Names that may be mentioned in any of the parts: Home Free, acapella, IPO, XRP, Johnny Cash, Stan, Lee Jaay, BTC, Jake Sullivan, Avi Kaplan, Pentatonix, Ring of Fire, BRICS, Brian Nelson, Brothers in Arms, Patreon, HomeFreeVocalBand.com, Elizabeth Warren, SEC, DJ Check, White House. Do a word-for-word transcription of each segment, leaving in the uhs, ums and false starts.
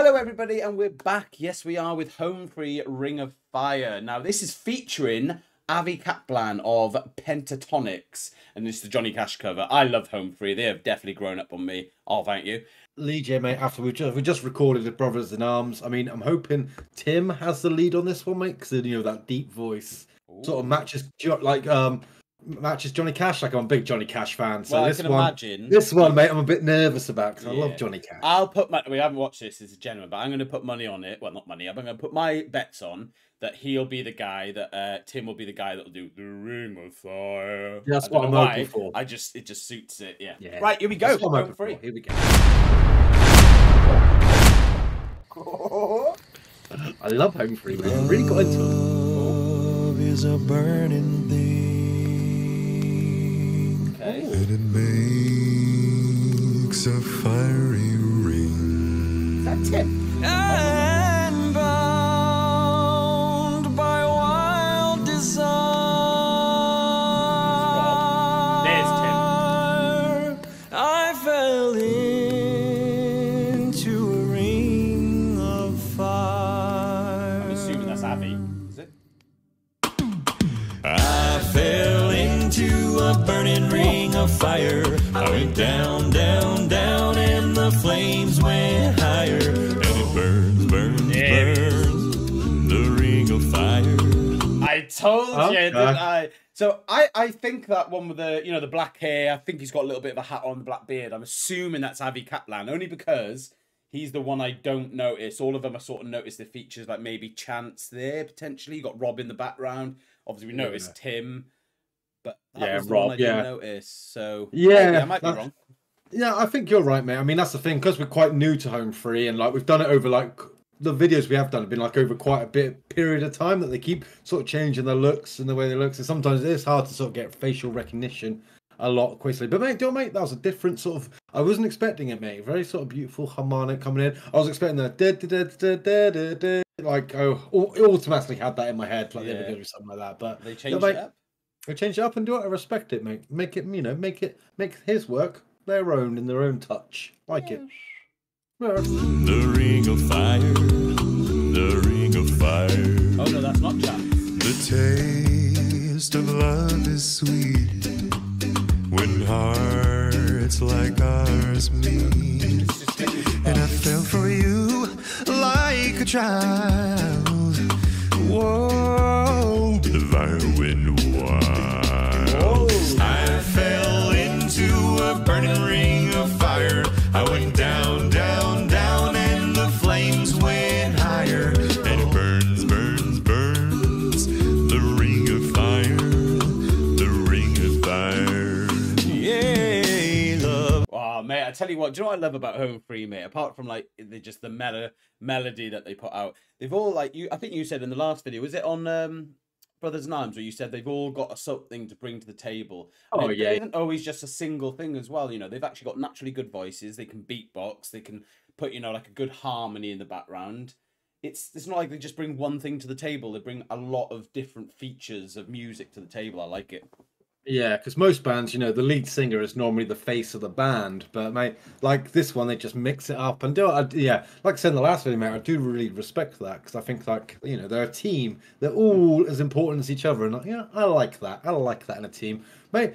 Hello everybody, and we're back. Yes, we are with Home Free, Ring of Fire. Now this is featuring Avi Kaplan of Pentatonix, and this is the Johnny Cash cover. I love Home Free. They have definitely grown up on me. Oh, thank you. Lee Jaay, mate, after we just, we just recorded the Brothers in Arms. I mean, I'm hoping Tim has the lead on this one, mate, because, you know, that deep voice Ooh. sort of matches, like, um, matches Johnny Cash. Like, I'm a big Johnny Cash fan, so well, I this can one, imagine. this one, mate, I'm a bit nervous about because yeah. I love Johnny Cash. I'll put my. We haven't watched this as a gentleman, but I'm going to put money on it. Well, not money. I'm going to put my bets on that he'll be the guy that uh, Tim will be the guy that will do the Ring of Fire. Yeah, that's what I'm hoping for. I just it just suits it. Yeah. yeah. Right, here we go. Home Free. Here we go. I love Home Free, man. I really got into it. Love is a burning thing. And it makes a fiery ring. That's it. And bound by wild desire. There's Tim. I fell into a ring of fire. I'm assuming that's Avi. Is it? I fell into a burning ring. Fire. I went down, down, down, and the flames went higher. And it burns, burns, yeah. burns. The Ring of Fire. I told oh, you, God. didn't I? So I, I think that one with the, you know, the black hair. I think he's got a little bit of a hat on, the black beard. I'm assuming that's Avi Kaplan, only because he's the one I don't notice. All of them I sort of notice the features, like maybe Chance there potentially. You got Rob in the background. Obviously, we noticed yeah. Tim. But that yeah, was the Rob, one I didn't yeah. notice. So yeah, maybe I might be wrong. Yeah, I think you're right, mate. I mean, that's the thing, because we're quite new to Home Free, and like we've done it over like the videos we have done have been like over quite a bit period of time that they keep sort of changing their looks and the way they look. So sometimes it's hard to sort of get facial recognition a lot quickly. But mate, don't mate, that was a different sort of. I wasn't expecting it, mate. Very sort of beautiful harmonic coming in. I was expecting that da, da, da, da, da, da, like oh, it automatically had that in my head, like yeah. they were doing something like that. But they changed it up. Go change it up and do it. I respect it, mate. Make it, you know, make it, make his work their own in their own touch. Like yes. it. The Ring of Fire. The Ring of Fire. Oh no, that's not Chance. The taste of love is sweet when hearts like ours meet. And I fell for you like a child. Whoa. The violin. I fell into a burning ring of fire. I went down, down, down, and the flames went higher. And it burns, burns, burns. The Ring of Fire. The Ring of Fire. Yay, love. Oh, mate, I tell you what, do you know what I love about Home Free, mate? Apart from like the, just the mel melody that they put out, they've all like you. I think you said in the last video, was it on? Um, Brothers in Arms, where you said they've all got something to bring to the table. Oh, yeah. It isn't always just a single thing as well. You know, they've actually got naturally good voices. They can beatbox. They can put, you know, like a good harmony in the background. It's it's not like they just bring one thing to the table. They bring a lot of different features of music to the table. I like it. Yeah, because most bands, you know, the lead singer is normally the face of the band. But, mate, like this one, they just mix it up and do it. Yeah, like I said in the last video, mate, I do really respect that. Because I think, like, you know, they're a team. They're all as important as each other. And, like, yeah, I like that. I like that in a team. Mate,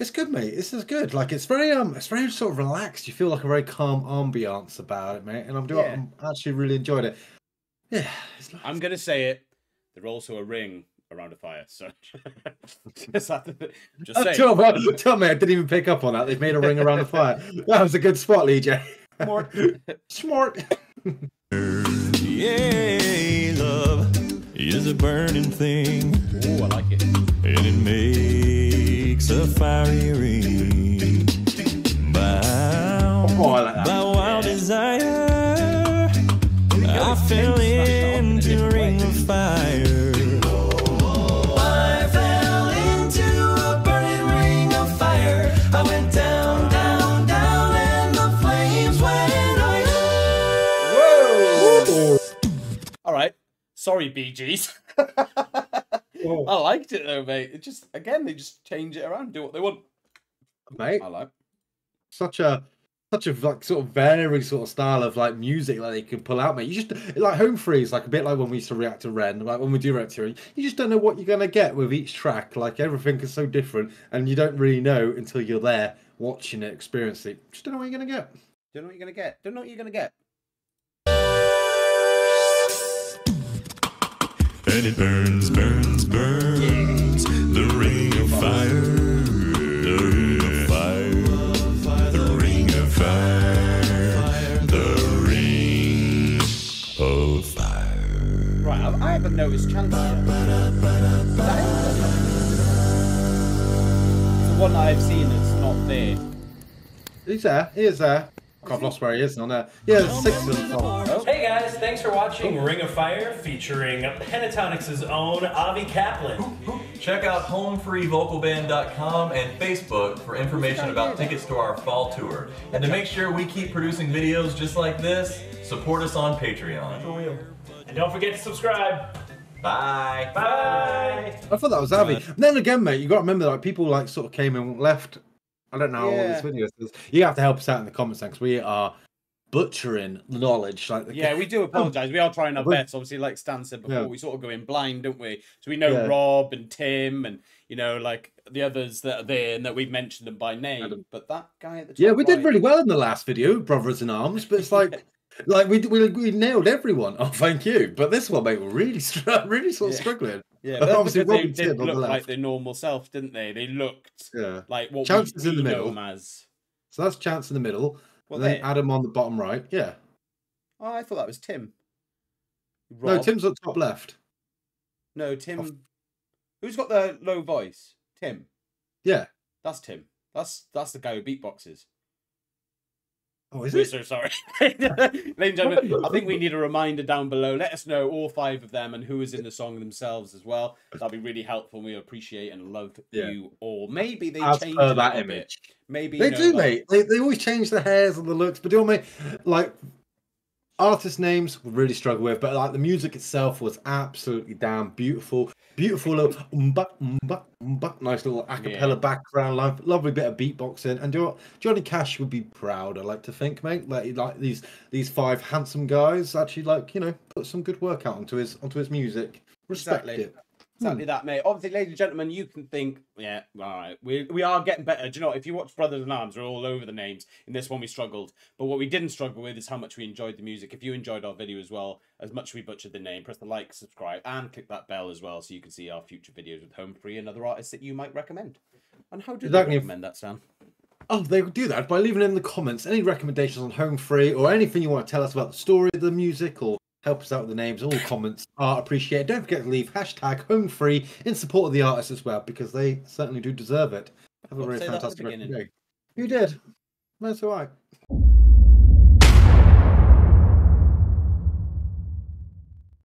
it's good, mate. This is good. Like, it's very, um, it's very sort of relaxed. You feel like a very calm ambiance about it, mate. And I'm doing, yeah. I'm actually really enjoying it. Yeah. It's nice. I'm going to say it. They're also a ring around a fire, so just have to just say. Tell me, tell me, I didn't even pick up on that. They've made a ring around the fire. That was a good spot, Lee Jaay. Smart, smart. Yay, love is a burning thing. Oh, I like it. And it makes a fiery ring. Bound oh, I like that. By wild yeah. desire, I fell into a ring of fire. Sorry, Bee Gees. oh. I liked it though, mate. It just again, they just change it around, do what they want. Mate, I like such a such a like sort of varying sort of style of like music like they can pull out, mate. You just like Home Free is like a bit like when we used to react to Ren, like when we do react to Ren, you just don't know what you're gonna get with each track. Like everything is so different, and you don't really know until you're there watching it, experiencing it. Just don't know what you're gonna get. Don't know what you're gonna get. Don't know what you're gonna get. And it burns, burns, burns. The ring of fire. I haven't noticed Chance yet. The one I've seen that's not there. He's there, he is there. I've lost where he is on there. Yeah, there's six of them. Oh. Hey guys, thanks for watching Ring of Fire featuring Pentatonix's own Avi Kaplan. Check out Home Free Vocal Band dot com and Facebook for information about tickets to our fall tour. And to make sure we keep producing videos just like this, support us on Patreon. For real. And don't forget to subscribe. Bye. Bye. I thought that was Avi. And then again, mate, you got to remember, like, people like sort of came and left. I don't know how yeah. all this video is. You have to help us out in the comments because we are butchering knowledge. Like, the yeah, we do apologise. We are trying our best. Obviously, like Stan said before, yeah. we sort of go in blind, don't we? So we know yeah. Rob and Tim and, you know, like the others that are there and that we've mentioned them by name. Adam. But that guy at the top Yeah, we right, did really well in the last video, Brothers in Arms, but it's like... Like we, we we nailed everyone. Oh, thank you. But this one, mate, we're really really sort of yeah. struggling. Yeah, but obviously they did look the like their normal self, didn't they? They looked yeah. like what Chance's we in the middle. Know them as. So that's Chance in the middle. Well, and then they... Adam on the bottom right. Yeah. Oh, I thought that was Tim. Rob. No, Tim's on top left. No, Tim. Off. Who's got the low voice? Tim. Yeah, that's Tim. That's that's the guy who beatboxes. Oh, is We're it? so sorry. Ladies and gentlemen, I think we need a reminder down below. Let us know all five of them and who is in the song themselves as well. That'll be really helpful. We appreciate and love yeah. you all. Maybe they as change per that image. Bit. Maybe they you know, do, like... mate. They, they always change the hairs and the looks, but don't make like artist names we really struggle with, but like the music itself was absolutely damn beautiful. Beautiful little umba, umba, umba, nice little a cappella yeah. background line, lovely bit of beatboxing. And do you know what? Johnny Cash would be proud, I like to think, mate. Like, like these these five handsome guys actually, like, you know, put some good work out onto his onto his music. Respect exactly. it. Exactly hmm. that, mate. Obviously, ladies and gentlemen, you can think, yeah, all right, we, we are getting better. Do you know what? If you watch Brothers in Arms, we're all over the names. In this one, we struggled. But what we didn't struggle with is how much we enjoyed the music. If you enjoyed our video as well, as much as we butchered the name, press the like, subscribe, and click that bell as well so you can see our future videos with Home Free and other artists that you might recommend. And how do you recommend that, Stan? Oh, they would do that by leaving in the comments any recommendations on Home Free or anything you want to tell us about the story of the music or... help us out with the names. All comments are appreciated. Don't forget to leave hashtag HomeFree in support of the artists as well, because they certainly do deserve it. Have a very fantastic day. You did. That's all right.